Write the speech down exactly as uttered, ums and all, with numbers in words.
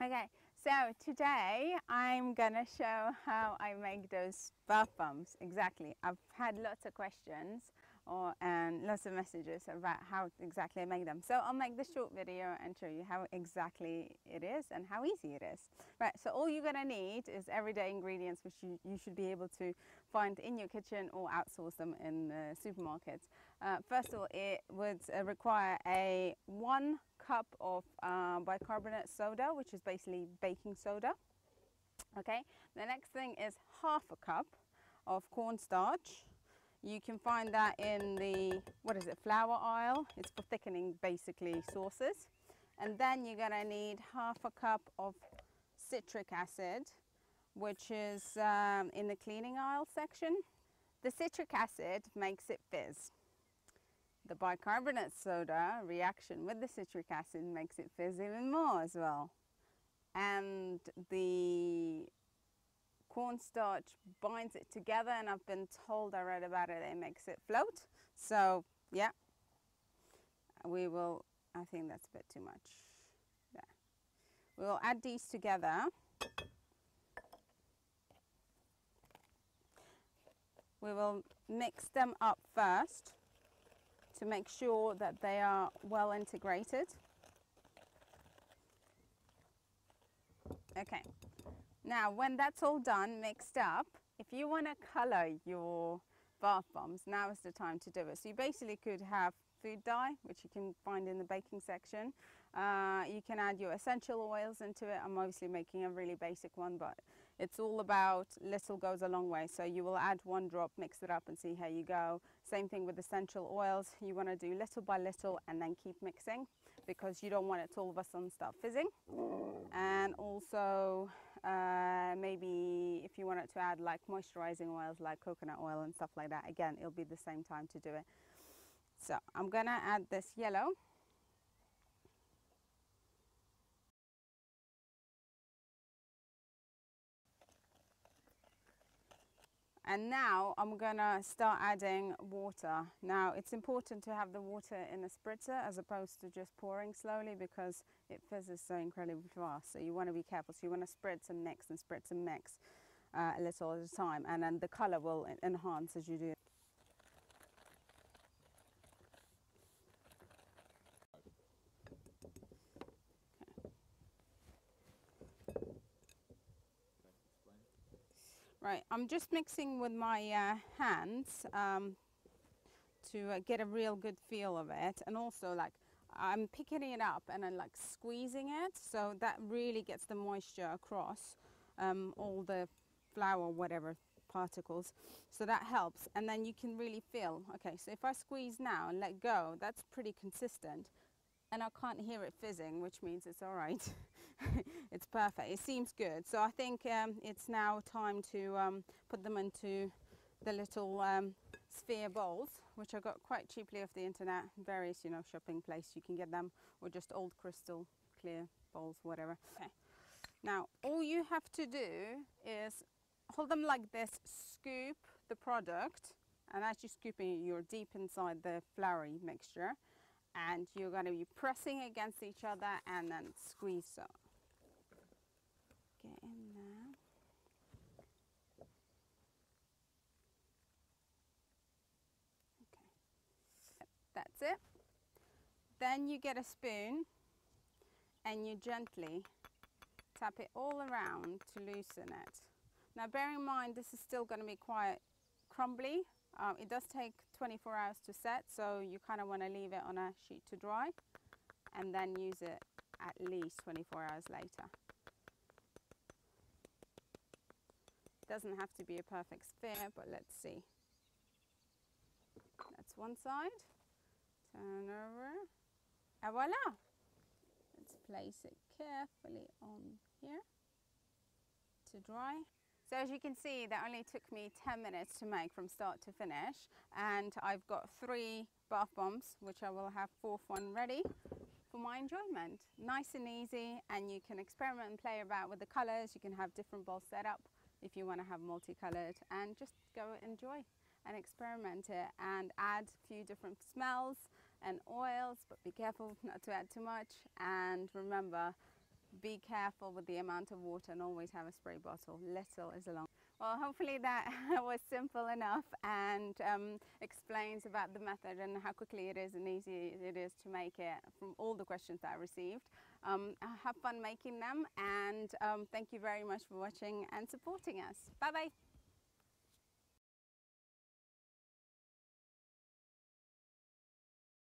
Okay, so today I'm gonna show how I make those bath bombs exactly. I've had lots of questions or and lots of messages about how exactly I make them. So I'll make the short video and show you how exactly it is and how easy it is. Right, so all you're gonna need is everyday ingredients which you, you should be able to find in your kitchen or outsource them in the supermarkets. Uh, first of all, it would require a one cup of uh, bicarbonate soda, which is basically baking soda. Okay, the next thing is half a cup of cornstarch. You can find that in the, what is it, flour aisle. It's for thickening basically sauces. And then you're gonna need half a cup of citric acid, which is um, in the cleaning aisle section. The citric acid makes it fizz. The bicarbonate soda reaction with the citric acid makes it fizz even more as well. And the cornstarch binds it together, and I've been told, I read about it, it makes it float. So yeah, we will, I think that's a bit too much. Yeah. We'll add these together. We will mix them up first to make sure that they are well integrated. Okay, now when that's all done, mixed up, if you want to color your bath bombs, now is the time to do it. So you basically could have food dye, which you can find in the baking section. Uh, you can add your essential oils into it. I'm obviously making a really basic one, but it's all about little goes a long way. So you will add one drop, mix it up and see how you go. Same thing with essential oils. You want to do little by little and then keep mixing, because you don't want it to all of a sudden start fizzing. And also uh, maybe if you wanted to add like moisturizing oils like coconut oil and stuff like that, again, it'll be the same time to do it. So I'm gonna add this yellow. And now I'm gonna start adding water. Now it's important to have the water in a spritzer as opposed to just pouring slowly, because it fizzes so incredibly fast. So you wanna be careful. So you wanna spritz and mix and spritz and mix uh, a little at a time. And then the color will enhance as you do. Right, I'm just mixing with my uh, hands um, to uh, get a real good feel of it, and also like I'm picking it up and I'm like squeezing it, so that really gets the moisture across um, all the flour, whatever particles, so that helps. And then you can really feel, okay, so if I squeeze now and let go, that's pretty consistent. And I can't hear it fizzing, which means it's all right. It's perfect, it seems good. So I think um, it's now time to um, put them into the little um, sphere bowls, which I got quite cheaply off the internet, various, you know, shopping place, you can get them, or just old crystal clear bowls, whatever. Okay. Now, all you have to do is hold them like this, scoop the product, and as you're scooping it, you're deep inside the floury mixture. And you're going to be pressing against each other and then squeeze up. Get in there. Okay, that's it. Then you get a spoon and you gently tap it all around to loosen it. Now bear in mind, this is still going to be quite crumbly. Um, it does take twenty-four hours to set, so you kind of want to leave it on a sheet to dry and then use it at least twenty-four hours later. Doesn't have to be a perfect sphere, but let's see. That's one side. Turn over. And voila! Let's place it carefully on here to dry. So as you can see, that only took me ten minutes to make from start to finish, and I've got three bath bombs, which I will have fourth one ready for my enjoyment. Nice and easy, and you can experiment and play about with the colors. You can have different bowls set up if you want to have multicolored, and just go enjoy and experiment it and add a few different smells and oils, but be careful not to add too much. And remember, be careful with the amount of water and always have a spray bottle. Little is a long. Well, hopefully that was simple enough and um, explains about the method and how quickly it is and easy it is to make it from all the questions that I received. Um, have fun making them, and um, thank you very much for watching and supporting us. Bye bye.